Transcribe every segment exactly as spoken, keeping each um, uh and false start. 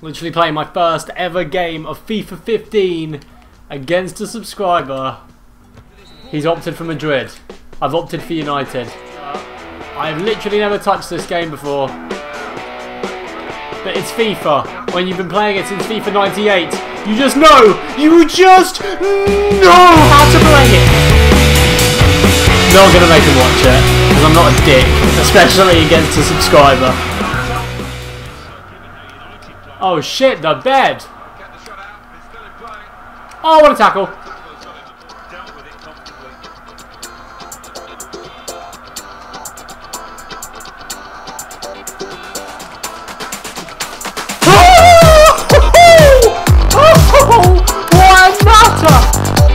Literally playing my first ever game of FIFA fifteen against a subscriber. He's opted for Madrid. I've opted for United. I've literally never touched this game before. But it's FIFA. When you've been playing it since FIFA ninety-eight, you just know, you just know how to play it. Not going to make him watch it, because I'm not a dick, especially against a subscriber. Oh shit, the bed! Oh, what a tackle!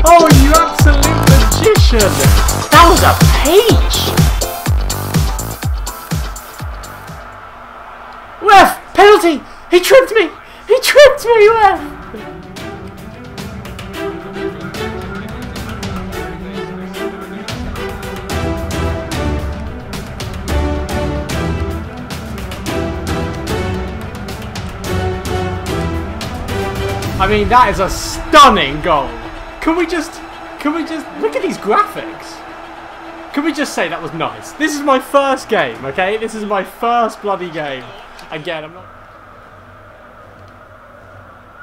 Oh, you absolute magician! That was a peach! Ref! Penalty! He tripped me! He tripped me, ref! I mean, that is a stunning goal! Can we just, can we just, look at these graphics. Can we just say that was nice? This is my first game, okay? This is my first bloody game. Again, I'm not...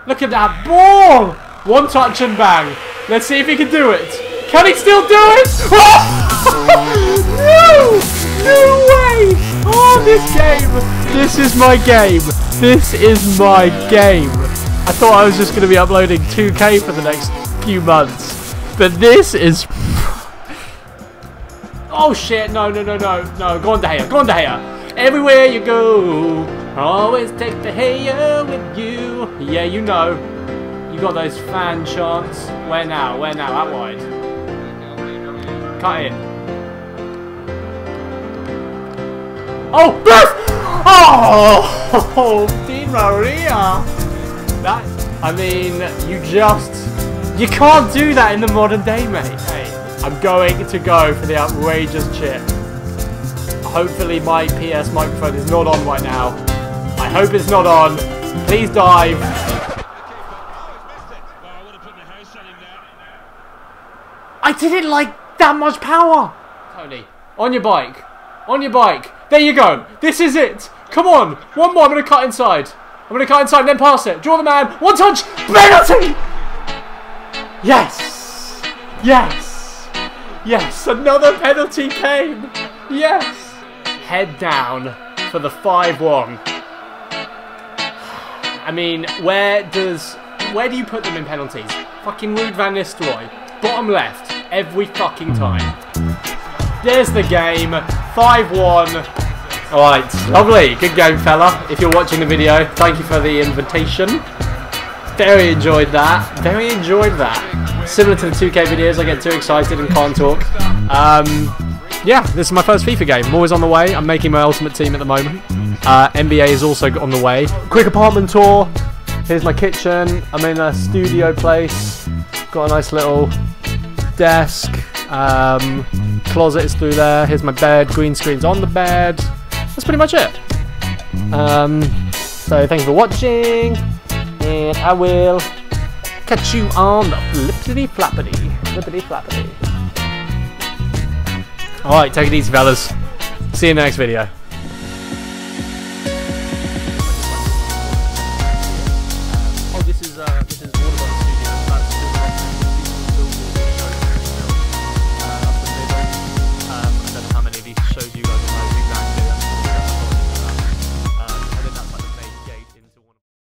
Look at that ball! One touch and bang. Let's see if he can do it. Can he still do it? No! No way! Oh, this game! This is my game. This is my game. I thought I was just going to be uploading two K for the next few months, but this is oh shit, no no no no no, go on De Gea, go on De Gea, everywhere you go, always take De Gea with you. Yeah, you know, you got those fan chants. Where now, where now, out wide, cut in. Oh, oh, oh, Di Maria, that, I mean, you just, you can't do that in the modern day, mate. Hey, I'm going to go for the outrageous chip. Hopefully my P S microphone is not on right now. I hope it's not on. Please dive. I didn't like that much power. Tony, on your bike. On your bike. There you go. This is it. Come on. One more. I'm going to cut inside. I'm going to cut inside and then pass it. Draw the man. One touch. Penalty. Yes! Yes! Yes! Another penalty came! Yes! Head down for the five one. I mean, where does... Where do you put them in penalties? Fucking Ruud Van Nistelrooy. Bottom left. Every fucking time. There's the game. five one. Alright. Lovely. Good game, fella. If you're watching the video, thank you for the invitation. Very enjoyed that. Very enjoyed that. Similar to the two K videos, I get too excited and can't talk. Um, yeah, this is my first FIFA game. I'm always on the way. I'm making my ultimate team at the moment. Uh, N B A is also on the way. Quick apartment tour. Here's my kitchen. I'm in a studio place. Got a nice little desk. Um, closet is through there. Here's my bed. Green screen's on the bed. That's pretty much it. Um, so thank you for watching. And I will catch you on the flippity flappity. Flippity flappity. Alright, take it easy, fellas. See you in the next video.